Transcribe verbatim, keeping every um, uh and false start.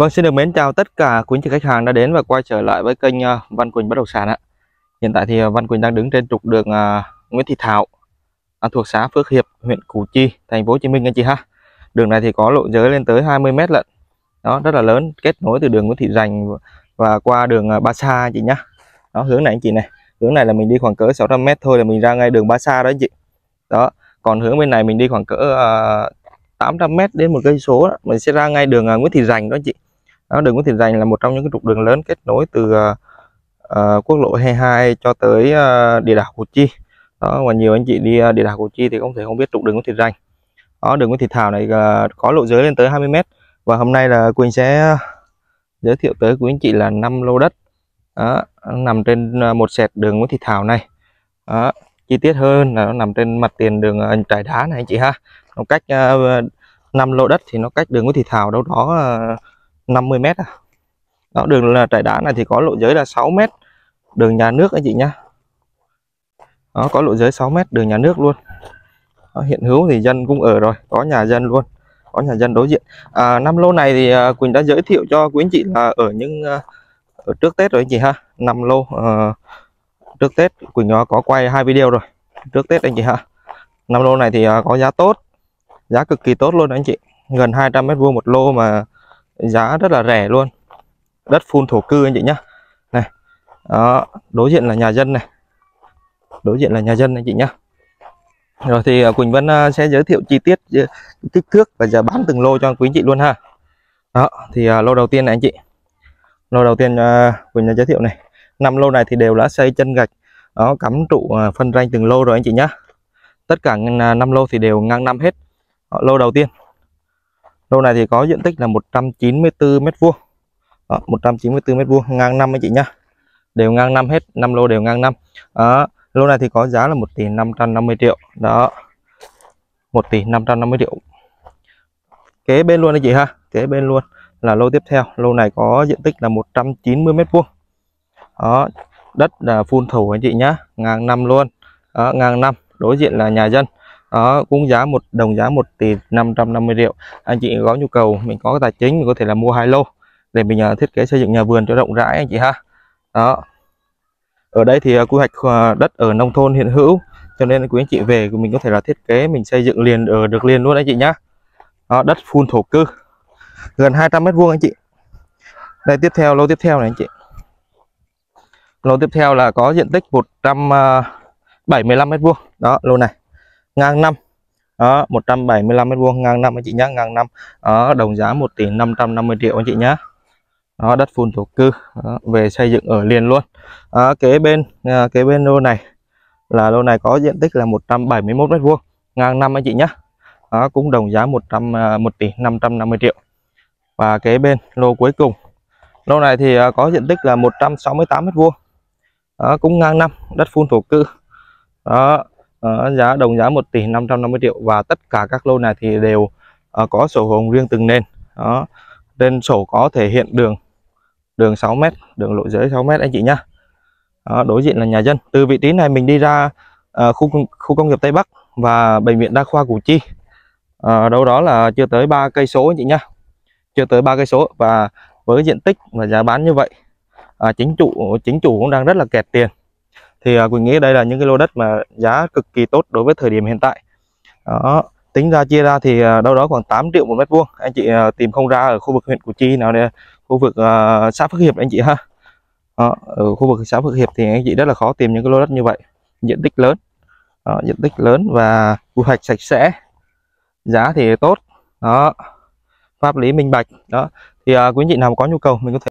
Vâng, xin được mến chào tất cả quý anh chị khách hàng đã đến và quay trở lại với kênh Văn Quỳnh Bất Động Sản ạ. Hiện tại thì Văn Quỳnh đang đứng trên trục đường Nguyễn Thị Thảo thuộc xã Phước Hiệp, huyện Củ Chi, thành phố Hồ Chí Minh anh chị ha. Đường này thì có lộ giới lên tới hai mươi mét lận. Đó, rất là lớn, kết nối từ đường Nguyễn Thị Rành và qua đường Ba Sa anh chị nhá. Đó, hướng này anh chị này, hướng này là mình đi khoảng cỡ sáu trăm mét thôi là mình ra ngay đường Ba Sa đó anh chị. Đó, còn hướng bên này mình đi khoảng cỡ tám trăm mét đến một cây số đó, mình sẽ ra ngay đường Nguyễn Thị Rành đó anh chị. Đó, đường Nguyễn Thị Rành là một trong những cái trục đường lớn kết nối từ uh, quốc lộ hai mươi hai cho tới uh, địa đảo Củ Chi. Đó, và nhiều anh chị đi uh, địa đảo Củ Chi thì không thể không biết trục đường Nguyễn Thị Rành. Đó, đường Nguyễn Thị Thảo này uh, có lộ giới lên tới hai mươi mét. Và hôm nay là Quỳnh sẽ giới thiệu tới quý anh chị là năm lô đất. Đó, nằm trên một sẹt đường Nguyễn Thị Thảo này. Đó, chi tiết hơn là nó nằm trên mặt tiền đường trải đá này anh chị ha. Nó cách uh, năm lô đất thì nó cách đường Nguyễn Thị Thảo đâu đó uh, năm mươi mét à. Đó, đường là trải đá này thì có lộ giới là sáu mét đường nhà nước anh chị nhá. Nó có lộ giới sáu mét đường nhà nước luôn. Đó, hiện hữu thì dân cũng ở rồi, có nhà dân luôn, có nhà dân đối diện. À, năm lô này thì à, Quỳnh đã giới thiệu cho quý anh chị là ở những à, ở trước Tết rồi anh chị ha. Năm lô à, trước Tết Quỳnh nó có quay hai video rồi trước Tết anh chị ha. Năm lô này thì à, có giá tốt, giá cực kỳ tốt luôn anh chị, gần hai trăm mét vuông một lô mà giá rất là rẻ luôn. Đất phun thổ cư anh chị nhá. Này. Đó, đối diện là nhà dân này. Đối diện là nhà dân anh chị nhá. Rồi thì Quỳnh Vân sẽ giới thiệu chi tiết kích thước và giá bán từng lô cho quý anh chị luôn ha. Đó, thì lô đầu tiên này anh chị. Lô đầu tiên Quỳnh đã giới thiệu này. Năm lô này thì đều đã xây chân gạch, đó, cắm trụ phân ranh từng lô rồi anh chị nhá. Tất cả năm lô thì đều ngang năm hết. Đó, lô đầu tiên. Lô này thì có diện tích là một trăm chín mươi tư mét vuông. Đó, một trăm chín mươi tư mét vuông ngang năm anh chị nhá. Đều ngang năm hết, năm lô đều ngang năm. Đó, lô này thì có giá là một tỷ năm trăm năm mươi triệu. Đó. một tỷ năm trăm năm mươi triệu. Kế bên luôn anh chị ha, kế bên luôn là lô tiếp theo. Lô này có diện tích là một trăm chín mươi mét vuông. Đó, đất là phun thổ anh chị nhá, ngang năm luôn. Đó, ngang năm, đối diện là nhà dân. Đó, cũng giá một đồng giá một tỷ năm trăm năm mươi triệu. Anh chị có nhu cầu, mình có cái tài chính, mình có thể là mua hai lô để mình thiết kế xây dựng nhà vườn cho rộng rãi anh chị ha. Đó, ở đây thì quy hoạch đất ở nông thôn hiện hữu, cho nên quý anh chị về mình có thể là thiết kế mình xây dựng liền ở được liền luôn anh chị nhá. Đó, đất phun thổ cư gần hai trăm mét vuông anh chị. Đây, tiếp theo lô tiếp theo này anh chị. Lô tiếp theo là có diện tích một trăm bảy mươi lăm mét vuông. Đó, lô này ngang năm. Đó, một trăm bảy mươi lăm mét vuông ngang năm anh chị nhá, ngang năm. Đó, đồng giá một tỷ năm trăm năm mươi triệu anh chị nhá. Đó, đất phun thổ cư. Đó, về xây dựng ở liền luôn. Đó, kế bên à, kế bên lô này là lô này có diện tích là một trăm bảy mươi mốt mét vuông, ngang năm anh chị nhá. Đó, cũng đồng giá một tỷ năm trăm năm mươi triệu. Và kế bên lô cuối cùng. Lô này thì có diện tích là một trăm sáu mươi tám mét vuông. Đó, cũng ngang năm, đất phun thổ cư. Đó, Ờ, giá đồng giá một tỷ năm trăm năm mươi triệu. Và tất cả các lô này thì đều uh, có sổ hồng riêng từng nền. Đó, trên sổ có thể hiện đường đường sáu mét, đường lộ giới sáu mét anh chị nhá. Đó, đối diện là nhà dân. Từ vị trí này mình đi ra uh, khu, khu công nghiệp Tây Bắc và bệnh viện đa khoa Củ Chi, uh, đâu đó là chưa tới ba cây số anh chị nhá, chưa tới ba cây số. Và với diện tích và giá bán như vậy, uh, chính chủ chính chủ cũng đang rất là kẹt tiền. Thì à, Quỳnh nghĩ đây là những cái lô đất mà giá cực kỳ tốt đối với thời điểm hiện tại. Đó, tính ra chia ra thì à, đâu đó khoảng tám triệu một mét vuông. Anh chị à, tìm không ra ở khu vực huyện Củ Chi nào đây, khu vực à, xã Phước Hiệp anh chị ha. Đó, ở khu vực xã Phước Hiệp thì anh chị rất là khó tìm những cái lô đất như vậy. Diện tích lớn, đó, diện tích lớn và quy hoạch sạch sẽ, giá thì tốt, đó, pháp lý minh bạch. Đó, thì à, quý anh chị nào có nhu cầu mình có thể